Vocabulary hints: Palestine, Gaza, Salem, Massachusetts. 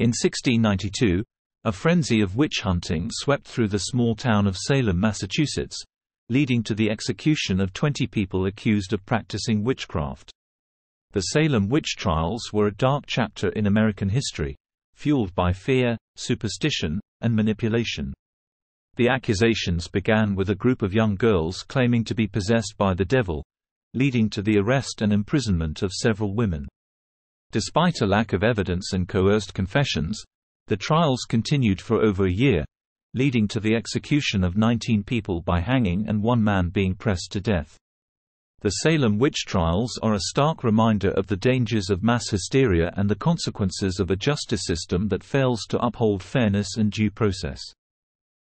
In 1692, a frenzy of witch hunting swept through the small town of Salem, Massachusetts, leading to the execution of 20 people accused of practicing witchcraft. The Salem witch trials were a dark chapter in American history, fueled by fear, superstition, and manipulation. The accusations began with a group of young girls claiming to be possessed by the devil, leading to the arrest and imprisonment of several women. Despite a lack of evidence and coerced confessions, the trials continued for over a year, leading to the execution of 19 people by hanging and one man being pressed to death. The Salem witch trials are a stark reminder of the dangers of mass hysteria and the consequences of a justice system that fails to uphold fairness and due process.